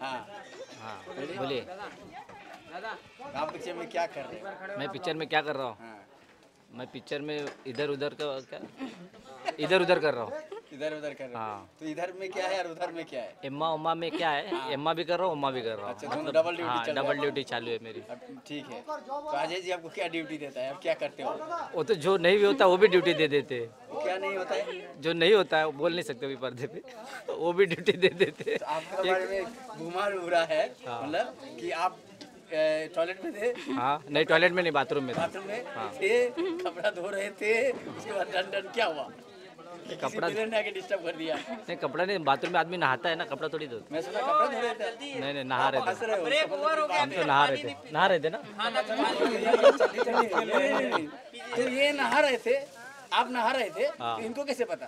हाँ हाँ बोलिए। आप पिक्चर में क्या कर रहे हैं? मैं पिक्चर में क्या कर रहा हूँ? हाँ। मैं पिक्चर में इधर उधर का क्या इधर उधर कर रहा हूँ। इधर उधर कर रहा हूँ। हाँ। तो इधर में क्या है और उधर में क्या है? एम्मा उम्मा में क्या है? एम्मा भी कर रहा हूँ उम्मा भी कर रहा हूँ। अच्छा, डबल ड्यूटी चल रहा है। डबल ड्यूटी चालू है मेरी। ठीक है। तो अजय जी आपको क्या ड्यूटी देता है? आप क्या करते हो? वो तो जो नहीं भी होता वो भी ड्यूटी दे देते। क्या नहीं होता है? जो नहीं होता है वो बोल नहीं सकते भी पर्दे पे, वो भी ड्यूटी दे देते। आपके बारे में घुमा उड़ा है मतलब कि आप टॉयलेट में थे? हाँ नहीं, टॉयलेट में नहीं, बाथरूम में। बाथरूम में थे, कपड़ा धो रहे थे, उसके बाद डन डन क्या हुआ? कपड़ा आके डिस्टर्ब कर दिया? नहीं कपड़ा नहीं, बाथरूम में आदमी नहाता है ना, कपड़ा थोड़ी धो। मैं सोचा कपड़ा धो रहे थे। नहीं नहीं नहा रहे थे। ब्रेक ओवर हो गया, हम तो नहा रहे थे ना। तो ये नहा रहे थे, आप नहा रहे थे, इनको कैसे पता?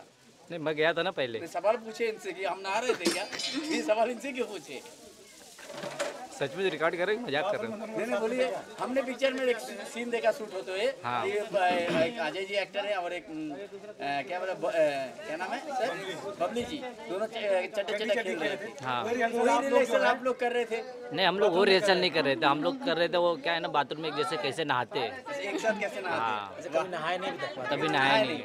नहीं मैं गया था ना पहले। सवाल पूछे इनसे कि हम नहा रहे थे क्या? ये सवाल इनसे क्यों पूछे? सच में रिकॉर्ड कर रहे हैं, मजाक कर रहे हैं? नहीं नहीं बोलिए। हमने पिक्चर में एक सीन देखा शूट होते हुए। हाँ। एक अजय जी एक्टर है और एक क्या बोला, क्या नाम है सर, बबली जी, दोनों चटे चटे खेल रहे थे। हाँ। वही रिहर्सल आप लोग कर रहे थे? नहीं हम लोग वो रिहर्सल नहीं कर रहे थे, हम लोग कर रहे थे वो क्या है ना, बाथरूम में जैसे कैसे नहाते हैं, एक साथ कैसे नहाते, कभी नहाए नहीं, कभी नहाए नहीं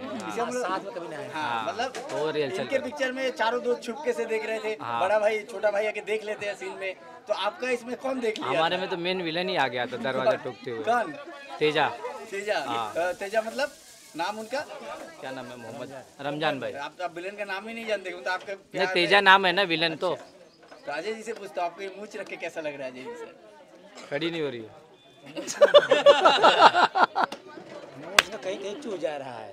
साथ में, कभी नहाए। मतलब वो रिहर्सल के पिक्चर में चारों दोस्त छुपके से देख रहे थे, बड़ा भाई छोटा भाई आके देख लेते हैं सीन में, तो आपका इसमें कौन देख लिया? हमारे में तो मेन विलन ही आ गया था दरवाजा ठोकते हुए। कौन? तेजा। तेजा? हाँ। तेजा मतलब नाम उनका क्या नाम है? मोहम्मद रमजान भाई। आप विलन का नाम ही नहीं जानते तो आपका नहीं, तेजा नाम है ना विलन। अच्छा। तो अजय जी से पूछता हूँ, आपको मूंछ रख के कैसा लग रहा है? अजय जी से खड़ी नहीं हो रही है कहीं कहीं, चू जा रहा है।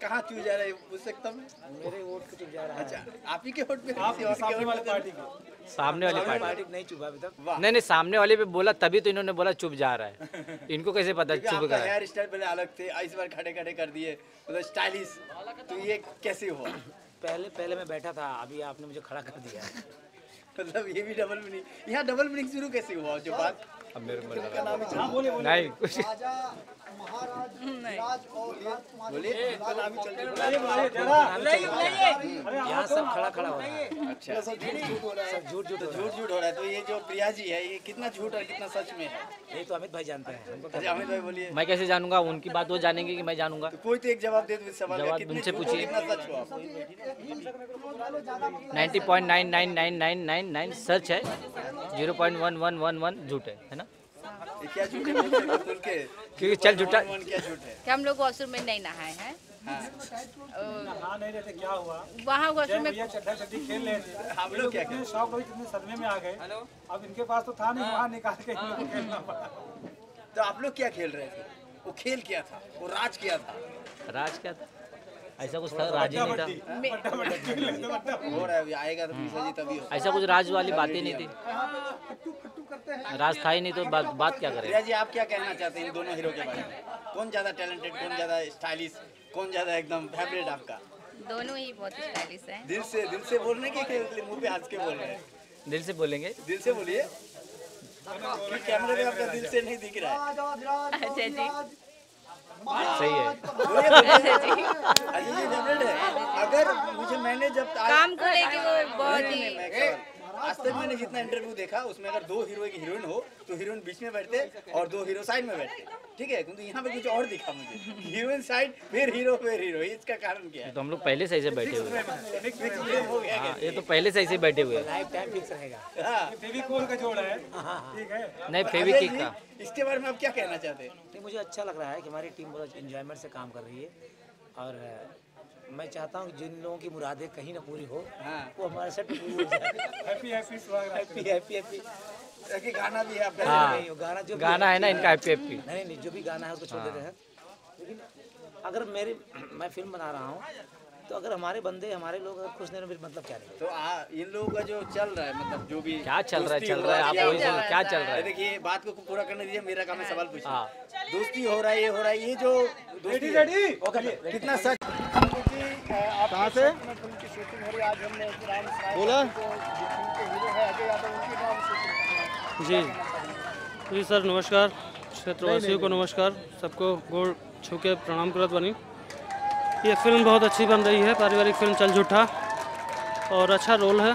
कहाँ चू जा रहा है पूछ सकता हूँ? मेरे वोट पे चू जा रहा है। अच्छा आप ही के वोट पे? सामने वाले पार्टी को। सामने वाले पार्टी नहीं चुभा अभी तक? नहीं, सामने वाले पे बोला तभी तो इन्होंने बोला चुभ जा रहा है। इनको कैसे पता चुभ गया? हेयर स्टाइल पहले अलग थे, इस बार खड़े खड़े कर दिए, मतलब स्टाइलिश, तो ये कैसे हुआ? पहले मैं बैठा था, अभी आपने मुझे खड़ा कर दिया, मतलब ये भी डबल मीनिंग। यहाँ डबल मीनिंग शुरू कैसे हुआ? जो बात अब मेरे को नहीं कुछ यहाँ सब खड़ा हो रहा है। अच्छा झूठ हो रहा है। तो ये जो प्रिया जी है, ये कितना झूठ और कितना सच में है, ये तो अमित भाई जानते हैं। अमित भाई बोलिए। मैं कैसे जानूंगा? उनकी बात वो जानेंगे कि मैं जानूंगा? कोई तो एक जवाब दे दो सवाल का, कितने पूछिए। 90.9999999 सच है, 0.1111 झूठ है ना? क्या झूठ है? क्योंकि चल झुट्ठा क्या हम लोग वॉशरूम में नहीं नहाए हैं। क्या हुआ वहाँ वॉशरूम में? चट्टा चट्टी खेल रहे थे हम लोग, क्या शौक हुई, कितने सदमे में आ गए। अब इनके पास तो था नहीं, वहाँ निकाल के खेलना पड़ा। तो आप लोग क्या खेल रहे थे? वो खेल क्या था? वो राज क्या था? राज क्या था? ऐसा कुछ था, राज नहीं था। हो रहा है, आएगा तो निशा जी तभी। ऐसा कुछ राज वाली बातें नहीं थी, राज था ही नहीं, तो बात क्या करें। जी आप क्या कहना चाहते हैं इन दोनों हीरो के बारे में? कौन ज़्यादा टैलेंटेड, कौन ज़्यादा स्टाइलिश, कौन ज़्यादा एकदम फेवरेट आपका? दोनों ही बहुत स्टाइलिश है। दिल से बोल रहे कि मुँह पे हंस के बोल रहे हैं? दिल से बोलेंगे। दिल से बोलिए, कैमरे में आपका दिल से नहीं दिख रहा है। अच्छा जी सही है। अगर मुझे मैंने जब काम को लेके बहुत ही आज तक मैंने जितना इंटरव्यू देखा उसमें अगर दो हीरो एक हीरोइन हो तो हीरोइन बीच में बैठते और दो हीरो साइड में बैठते, ठीक है, क्योंकि यहाँ पे कुछ और दिखा मुझे, हीरोइन साइड फिर हीरो फिर हीरो, इसका कारण क्या है? तो हम लोग पहले से ऐसे बैठे हुए हैं। ये तो पहले से ऐसे बैठे हुए हैं। नहीं फेविकोल का, इसके बारे में आप क्या कहना चाहते हैं? मुझे अच्छा लग रहा है कि हमारी टीम बहुत एंजॉयमेंट से काम कर रही है और मैं चाहता हूँ जिन लोगों की मुरादें कहीं ना पूरी हो। हाँ। वो हमारे साथ पूरी हो जाए। गाना भी है आपका? हाँ। गाना है ना इनका, हैप्पी हैप्पी। नहीं जो भी गाना है उसको छोड़ देते हैं, लेकिन अगर मैं फिल्म बना रहा हूँ तो अगर हमारे बंदे हमारे लोग अगर खुश नहीं हो, मतलब क्या नहीं। तो इन लोगों का जो चल रहा है, मतलब जो भी क्या चल रहा है, क्या चल रहा है, देखिए बात को पूरा करने दीजिए, मेरा काम है सवाल पूछना। दोस्ती हो रहा है, ये हो रहा है, ये जो दोस्ती कितना सच कहाँ से बोला जी। जी सर नमस्कार, क्षेत्रवासियों को नमस्कार, सबको गोड़ छू के प्रणाम करत बनी। ये फिल्म बहुत अच्छी बन रही है, पारिवारिक फिल्म चल झुट्ठा, और अच्छा रोल है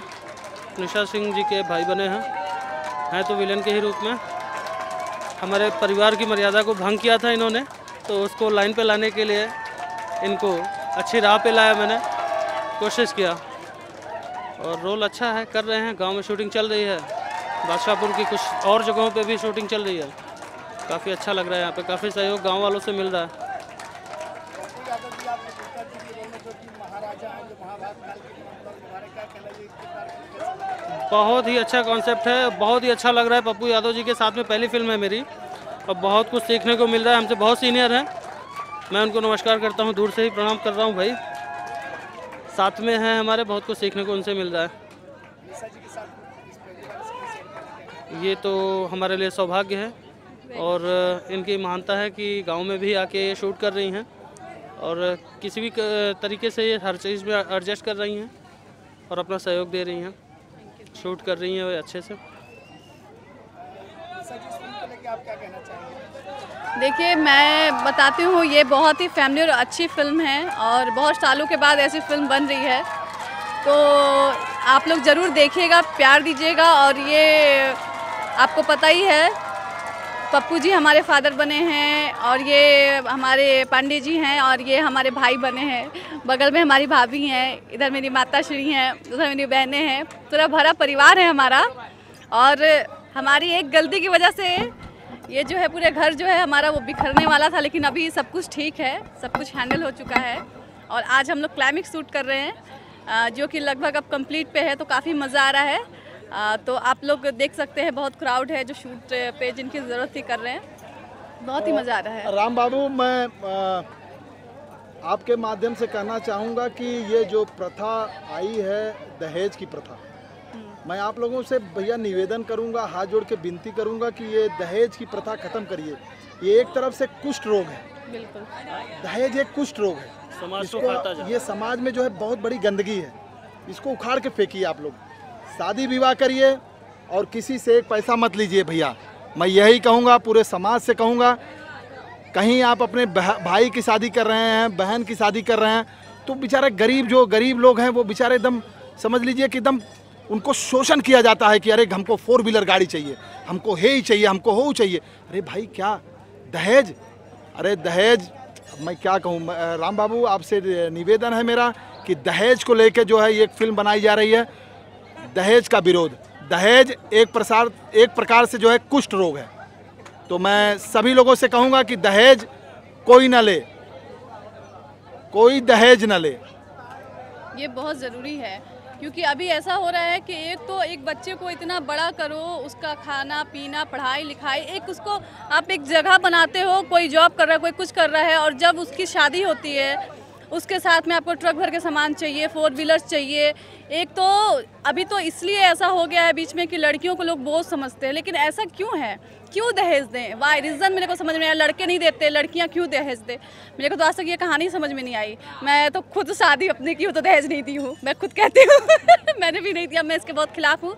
निशा सिंह जी के भाई बने हैं तो विलेन के ही रूप में हमारे परिवार की मर्यादा को भंग किया था इन्होंने, तो उसको लाइन पे लाने के लिए इनको अच्छी राह पे लाया, मैंने कोशिश किया और रोल अच्छा है, कर रहे हैं। गांव में शूटिंग चल रही है, बादशाहपुर की कुछ और जगहों पे भी शूटिंग चल रही है, काफ़ी अच्छा लग रहा है। यहाँ पे काफ़ी सहयोग गांव वालों से मिल रहा है। बहुत ही अच्छा कॉन्सेप्ट है, बहुत ही अच्छा लग रहा है। पप्पू यादव जी के साथ में पहली फिल्म है मेरी और बहुत कुछ सीखने को मिल रहा है। हमसे बहुत सीनियर हैं, मैं उनको नमस्कार करता हूं, दूर से ही प्रणाम कर रहा हूं। भाई साथ में हैं हमारे, बहुत कुछ सीखने को उनसे मिल रहा है। ये तो हमारे लिए सौभाग्य है और इनकी महानता है कि गाँव में भी आके ये शूट कर रही हैं और किसी भी तरीके से ये हर चीज़ में एडजस्ट कर रही हैं और अपना सहयोग दे रही हैं, शूट कर रही हैं वे अच्छे से। देखिए मैं बताती हूँ, ये बहुत ही फैमिली और अच्छी फिल्म है और बहुत सालों के बाद ऐसी फिल्म बन रही है, तो आप लोग ज़रूर देखिएगा, प्यार दीजिएगा। और ये आपको पता ही है, पप्पू जी हमारे फादर बने हैं और ये हमारे पांडे जी हैं और ये हमारे भाई बने हैं, बगल में हमारी भाभी हैं, इधर मेरी माता श्री हैं, उधर मेरी बहनें हैं, पूरा भरा परिवार है हमारा। और हमारी एक गलती की वजह से ये जो है पूरे घर जो है हमारा वो बिखरने वाला था, लेकिन अभी सब कुछ ठीक है, सब कुछ हैंडल हो चुका है। और आज हम लोग क्लाइमेक्स शूट कर रहे हैं जो कि लगभग अब कम्प्लीट पे है, तो काफ़ी मज़ा आ रहा है। तो आप लोग देख सकते हैं, बहुत क्राउड है जो शूट पे जिनकी ज़रूरत थी कर रहे हैं, बहुत ही मज़ा आ रहा है। राम बाबू, मैं आपके माध्यम से कहना चाहूँगा कि ये जो प्रथा आई है दहेज की प्रथा, मैं आप लोगों से भैया निवेदन करूँगा, हाथ जोड़ के विनती करूँगा कि ये दहेज की प्रथा ख़त्म करिए। ये एक तरफ से कुष्ठ रोग है, बिल्कुल दहेज एक कुष्ठ रोग है, समाज ये समाज में जो है बहुत बड़ी गंदगी है, इसको उखाड़ के फेंकिए। आप लोग शादी विवाह करिए और किसी से एक पैसा मत लीजिए भैया, मैं यही कहूँगा, पूरे समाज से कहूँगा। कहीं आप अपने भाई की शादी कर रहे हैं, बहन की शादी कर रहे हैं, तो बेचारे गरीब जो गरीब लोग हैं वो बेचारे एकदम समझ लीजिए कि एकदम उनको शोषण किया जाता है कि अरे हमको 4 व्हीलर गाड़ी चाहिए, हमको हे ही चाहिए, हमको हो चाहिए। अरे भाई क्या दहेज, अरे दहेज मैं क्या कहूँ। राम बाबू आपसे निवेदन है मेरा कि दहेज को लेकर जो है ये एक फिल्म बनाई जा रही है, दहेज का विरोध। दहेज एक प्रकार से जो है कुष्ठ रोग है, तो मैं सभी लोगों से कहूँगा कि दहेज कोई ना ले, कोई दहेज ना ले, ये बहुत ज़रूरी है। क्योंकि अभी ऐसा हो रहा है कि एक बच्चे को इतना बड़ा करो, उसका खाना पीना पढ़ाई लिखाई, एक उसको आप एक जगह बनाते हो, कोई जॉब कर रहा है, कोई कुछ कर रहा है, और जब उसकी शादी होती है उसके साथ में आपको ट्रक भर के सामान चाहिए, 4 व्हीलर्स चाहिए। एक तो अभी तो इसलिए ऐसा हो गया है बीच में कि लड़कियों को लोग बोझ समझते हैं, लेकिन ऐसा क्यों है, क्यों दहेज दें? वाई रीज़न मेरे को समझ में आया, लड़के नहीं देते, लड़कियां क्यों दहेज दें? मेरे को तो आज तक ये कहानी समझ में नहीं आई। मैं तो खुद शादी अपने की हूँ तो दहेज नहीं दी हूँ, मैं खुद कहती हूँ मैंने भी नहीं दिया, मैं इसके बहुत खिलाफ हूँ।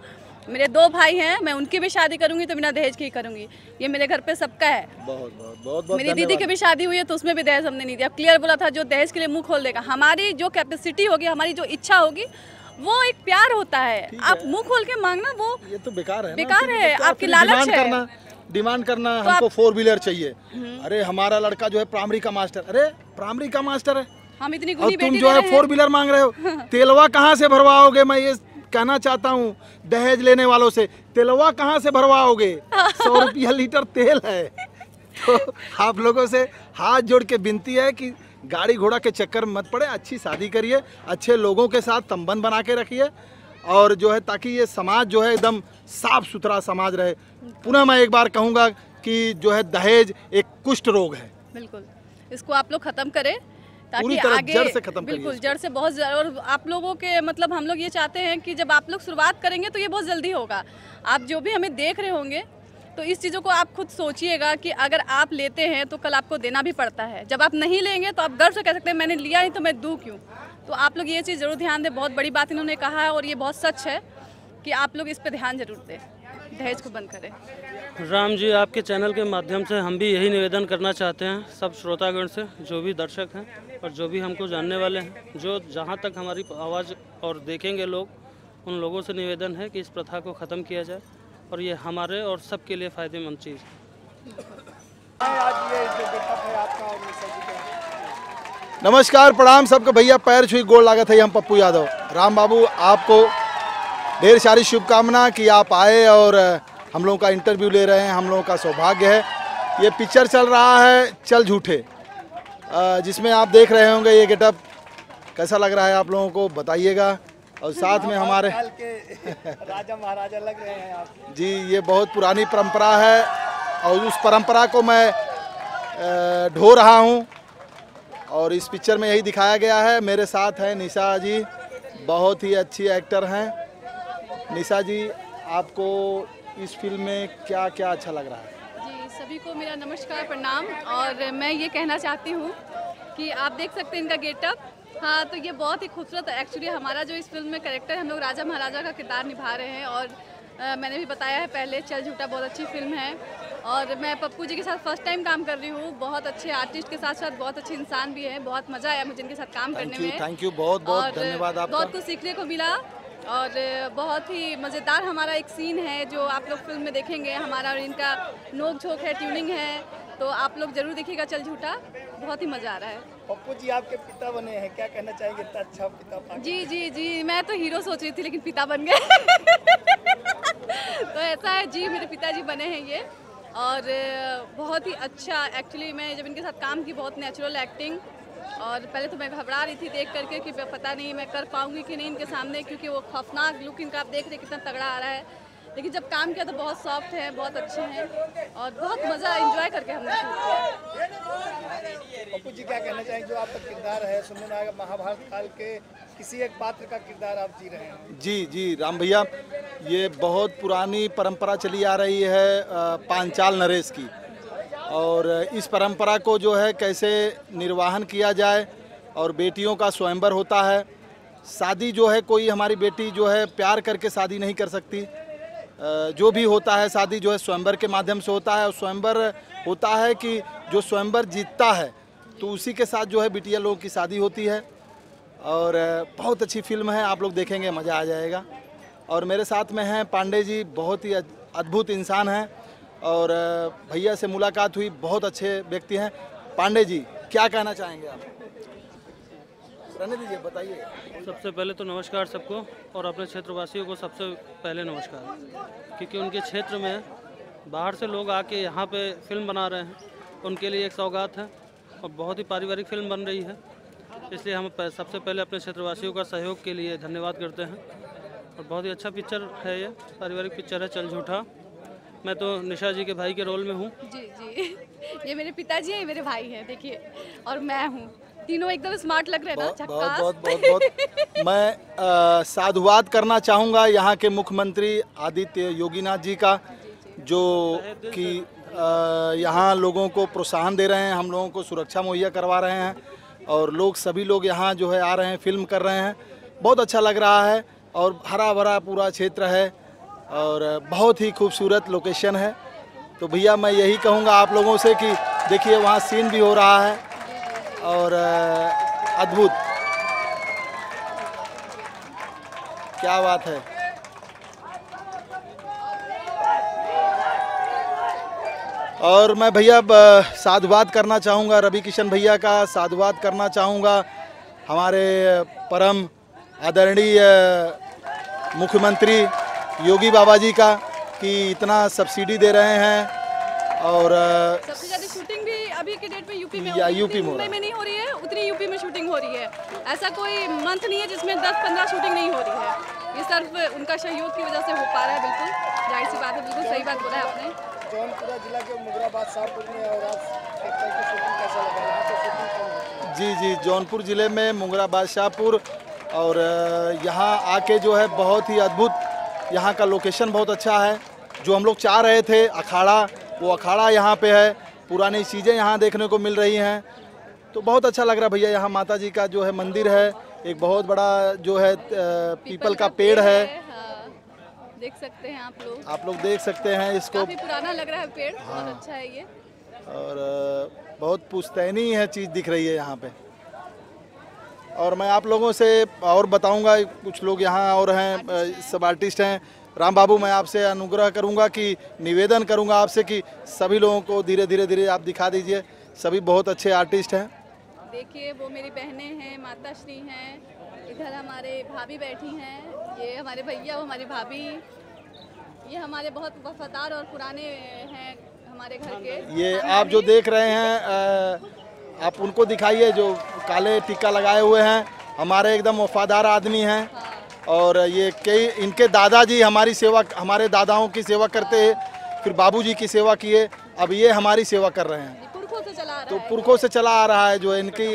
मेरे 2 भाई हैं, मैं उनकी भी शादी करूंगी तो बिना दहेज की ही करूंगी, ये मेरे घर पे सबका है। बहुत बहुत बहुत बहुत। मेरी दीदी की भी शादी हुई है तो उसमें भी दहेज हमने नहीं दिया, क्लियर बोला था जो दहेज के लिए मुंह खोल देगा, हमारी जो कैपेसिटी होगी, हमारी जो इच्छा होगी, वो एक प्यार होता है, आप मुंह खोल के मांगना वो ये तो बेकार है, बेकार है, आपकी लालच है। डिमांड करना हमको 4 व्हीलर चाहिए, अरे हमारा लड़का जो है प्राइमरी का मास्टर, अरे प्राइमरी का मास्टर है हम इतनी, और तुम जो है 4 व्हीलर मांग रहे हो, तेलवा कहाँ से भरवाओगे? मैं ये कहना चाहता हूँ दहेज लेने वालों से, तेलवा कहाँ से भरवाओगे? 100 रुपया लीटर तेल है। तो आप लोगों से हाथ जोड़ के विनती है कि गाड़ी घोड़ा के चक्कर मत पड़े, अच्छी शादी करिए, अच्छे लोगों के साथ संबंध बना के रखिए और जो है ताकि ये समाज जो है एकदम साफ सुथरा समाज रहे। पुनः मैं एक बार कहूँगा कि जो है दहेज एक कुष्ठ रोग है, बिल्कुल इसको आप लोग खत्म करें ताकि आगे जड़ से खत्म, बिल्कुल जड़ से बहुत। और आप लोगों के मतलब हम लोग ये चाहते हैं कि जब आप लोग शुरुआत करेंगे तो ये बहुत जल्दी होगा। आप जो भी हमें देख रहे होंगे तो इस चीज़ों को आप खुद सोचिएगा कि अगर आप लेते हैं तो कल आपको देना भी पड़ता है, जब आप नहीं लेंगे तो आप गर्व से कह सकते हैं मैंने लिया नहीं तो मैं दूँ क्यों। तो आप लोग ये चीज़ ज़रूर ध्यान दें, बहुत बड़ी बात इन्होंने कहा है और ये बहुत सच है कि आप लोग इस पर ध्यान जरूर दें, दहेज को बंद करें। राम जी आपके चैनल के माध्यम से हम भी यही निवेदन करना चाहते हैं सब श्रोतागण से, जो भी दर्शक हैं और जो भी हमको जानने वाले हैं, जो जहाँ तक हमारी आवाज़ और देखेंगे लोग उन लोगों से निवेदन है कि इस प्रथा को ख़त्म किया जाए और ये हमारे और सबके लिए फ़ायदेमंद चीज़ है। नमस्कार, प्रणाम सबके भैया, पैर छुई गोड़ लागत है। हम पप्पू यादव। राम बाबू, आपको ढेर सारी शुभकामना कि आप आए और हम लोगों का इंटरव्यू ले रहे हैं। हम लोगों का सौभाग्य है। ये पिक्चर चल रहा है चल झूठे, जिसमें आप देख रहे होंगे। ये गेटअप कैसा लग रहा है आप लोगों को बताइएगा, और साथ में हमारे राजा महाराजा लग रहे हैं आप जी। ये बहुत पुरानी परंपरा है और उस परंपरा को मैं ढो रहा हूँ, और इस पिक्चर में यही दिखाया गया है। मेरे साथ हैं निशा जी, बहुत ही अच्छी एक्टर हैं। निशा जी, आपको इस फिल्म में क्या क्या अच्छा लग रहा है? सभी को मेरा नमस्कार, प्रणाम। और मैं ये कहना चाहती हूँ कि आप देख सकते हैं इनका गेटअप। हाँ, तो ये बहुत ही खूबसूरत। एक्चुअली हमारा जो इस फिल्म में कैरेक्टर, हम लोग राजा महाराजा का किरदार निभा रहे हैं। और मैंने भी बताया है पहले, चल झुट्ठा बहुत अच्छी फिल्म है, और मैं पप्पू जी के साथ फर्स्ट टाइम काम कर रही हूँ। बहुत अच्छे आर्टिस्ट के साथ साथ बहुत अच्छे इंसान भी हैं। बहुत मज़ा आया मुझे इनके साथ काम करने में। थैंक यू, बहुत बहुत धन्यवाद आपका। बहुत कुछ सीखने को मिला और बहुत ही मज़ेदार हमारा एक सीन है जो आप लोग फिल्म में देखेंगे। हमारा और इनका नोक झोंक है, ट्यूनिंग है, तो आप लोग जरूर देखिएगा चल झूठा। बहुत ही मज़ा आ रहा है। पप्पू जी, आपके पिता बने हैं, क्या कहना चाहेंगे? इतना अच्छा पिता। जी जी जी, मैं तो हीरो सोच रही थी लेकिन पिता बन गए तो ऐसा है जी, मेरे पिताजी बने हैं ये, और बहुत ही अच्छा। एक्चुअली मैं जब इनके साथ काम की, बहुत नेचुरल एक्टिंग, और पहले तो मैं घबरा रही थी देख करके कि पता नहीं मैं कर पाऊंगी कि नहीं इनके सामने, क्योंकि वो खौफनाक लुक इनका आप देख रहे कितना तगड़ा आ रहा है। लेकिन जब काम किया तो बहुत सॉफ्ट है, बहुत अच्छे हैं, और बहुत मज़ा एंजॉय करके हमने शूट किया। पप्पू जी, क्या कहना चाहेंगे? जो आपका किरदार है, सुनने में आएगा महाभारत काल के किसी एक पात्र का किरदार आप जी रहे हैं। जी जी राम भैया, ये बहुत पुरानी परंपरा चली आ रही है पांचाल नरेश की, और इस परंपरा को जो है कैसे निर्वाहन किया जाए। और बेटियों का स्वयंवर होता है, शादी जो है, कोई हमारी बेटी जो है प्यार करके शादी नहीं कर सकती। जो भी होता है शादी जो है स्वयंवर के माध्यम से होता है, और स्वयंवर होता है कि जो स्वयंवर जीतता है तो उसी के साथ जो है बिटिया लोगों की शादी होती है। और बहुत अच्छी फिल्म है, आप लोग देखेंगे, मज़ा आ जाएगा। और मेरे साथ में हैं पांडे जी, बहुत ही अद्भुत इंसान हैं, और भैया से मुलाकात हुई, बहुत अच्छे व्यक्ति हैं। पांडे जी, क्या कहना चाहेंगे आप? रहने दीजिए, बताइए। सबसे पहले तो नमस्कार सबको, और अपने क्षेत्रवासियों को सबसे पहले नमस्कार, क्योंकि उनके क्षेत्र में बाहर से लोग आके यहाँ पे फिल्म बना रहे हैं, उनके लिए एक सौगात है, और बहुत ही पारिवारिक फिल्म बन रही है। इसलिए हम सबसे पहले अपने क्षेत्रवासियों का सहयोग के लिए धन्यवाद करते हैं, और बहुत ही अच्छा पिक्चर है, ये पारिवारिक पिक्चर है चल झूठा। मैं तो निशा जी के भाई के रोल में हूँ। जी जी, ये मेरे पिताजी हैं, ये मेरे भाई हैं, देखिए, और मैं हूँ। तीनों एकदम स्मार्ट लग रहे हैं। बहुत बहुत बहुत मैं साधुवाद करना चाहूँगा यहाँ के मुख्यमंत्री आदित्य योगीनाथ जी का, जो कि यहाँ लोगों को प्रोत्साहन दे रहे हैं, हम लोगों को सुरक्षा मुहैया करवा रहे हैं, और लोग सभी लोग यहाँ जो है आ रहे हैं, फिल्म कर रहे हैं। बहुत अच्छा लग रहा है, और हरा भरा पूरा क्षेत्र है, और बहुत ही खूबसूरत लोकेशन है। तो भैया, मैं यही कहूँगा आप लोगों से कि देखिए वहाँ सीन भी हो रहा है, और अद्भुत, क्या बात है। और मैं भैया साधुवाद करना चाहूँगा, रवि किशन भैया का साधुवाद करना चाहूँगा, हमारे परम आदरणीय मुख्यमंत्री योगी बाबा जी का, कि इतना सब्सिडी दे रहे हैं। और सबसे ज़्यादा शूटिंग भी अभी के डेट में यूपी में हो रही है, मुंबई में नहीं हो रही है उतनी, यूपी में शूटिंग हो रही है। ऐसा कोई मंथ नहीं है जिसमें 10-15 शूटिंग नहीं हो रही है। ये सिर्फ उनका सहयोग की वजह से हो पा रहा है। बिल्कुल जाहिर सी बात है, बिल्कुल सही बात बोला है आपने। जौनपुर जिला के मुंगरा बादशाहपुर में, और आप जी जी जौनपुर ज़िले में मुंगरा बादशाहपुर, और यहाँ आके जो है बहुत ही अद्भुत, यहाँ का लोकेशन बहुत अच्छा है, जो हम लोग चाह रहे थे। अखाड़ा, वो अखाड़ा यहाँ पे है, पुरानी चीज़ें यहाँ देखने को मिल रही हैं, तो बहुत अच्छा लग रहा है भैया। यहाँ माता जी का जो है मंदिर है, एक बहुत बड़ा जो है पीपल का पेड़ है। हाँ, देख सकते हैं आप लोग, देख सकते हैं इसको। काफी पुराना लग रहा है पेड़, बहुत अच्छा है ये, और बहुत पुश्तैनी है चीज़ दिख रही है यहाँ पे। और मैं आप लोगों से और बताऊंगा, कुछ लोग यहाँ और हैं, सब आर्टिस्ट हैं। राम बाबू, मैं आपसे अनुग्रह करूंगा कि निवेदन करूंगा आपसे कि सभी लोगों को धीरे धीरे धीरे आप दिखा दीजिए, सभी बहुत अच्छे आर्टिस्ट हैं। देखिए, वो मेरी बहनें हैं, माता श्री हैं, इधर हमारे भाभी बैठी हैं, ये हमारे भैया, वो हमारे भाभी, ये हमारे बहुत वफादार और पुराने हैं हमारे घर के। ये आप जो देख रहे हैं आप उनको दिखाइए जो काले टीका लगाए हुए हैं, हमारे एकदम वफादार आदमी हैं। और ये कई इनके दादाजी हमारी सेवा, हमारे दादाओं की सेवा करते हैं, फिर बाबूजी की सेवा किए, अब ये हमारी सेवा कर रहे हैं, पुरखों से चला आ रहा है। तो पुरखों से चला आ रहा है जो इनकी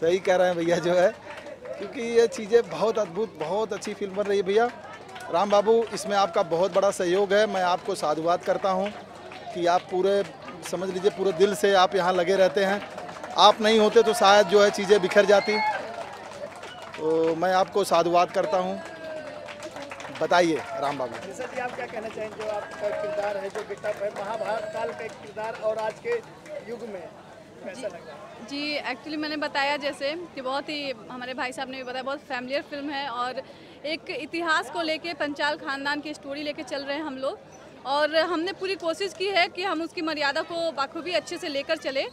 सही कह रहे हैं भैया जो है, क्योंकि ये चीज़ें बहुत अद्भुत, बहुत अच्छी फिल्म बन रही है। भैया राम बाबू, इसमें आपका बहुत बड़ा सहयोग है, मैं आपको साधुवाद करता हूँ कि आप पूरे, समझ लीजिए, पूरे दिल से आप यहाँ लगे रहते हैं। आप नहीं होते तो शायद जो है चीज़ें बिखर जाती, तो मैं आपको साधुवाद करता हूँ। बताइए राम बाबू, जैसा कि आप क्या कहना चाहेंगे, जो आपका किरदार है, जो गेटअप है, महाभारत काल का किरदार और आज के युग में कैसा लगा? जी एक्चुअली मैंने बताया जैसे कि बहुत ही, हमारे भाई साहब ने भी बताया, बहुत फैमिलियर फिल्म है और एक इतिहास को लेके, पंचाल खानदान की स्टोरी लेके चल रहे हैं हम लोग। और हमने पूरी कोशिश की है कि हम उसकी मर्यादा को बाखूबी अच्छे से लेकर चले,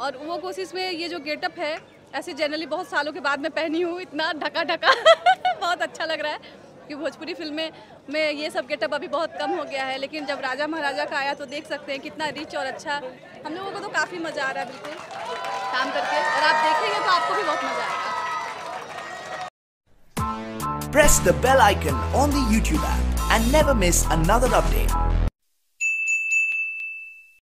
और वो कोशिश में ये जो गेटअप है, ऐसे जनरली बहुत सालों के बाद मैं पहनी हूँ, इतना ढका ढका बहुत अच्छा लग रहा है कि भोजपुरी फिल्में में ये सब गेटअप अभी बहुत कम हो गया है, लेकिन जब राजा महाराजा का आया तो देख सकते हैं कितना रिच और अच्छा। हम लोगों को तो काफ़ी मज़ा आ रहा है बिल्कुल काम करके, और आप देखेंगे तो आपको भी बहुत मज़ा आएगा। Press the bell icon on the YouTube app and never miss another update.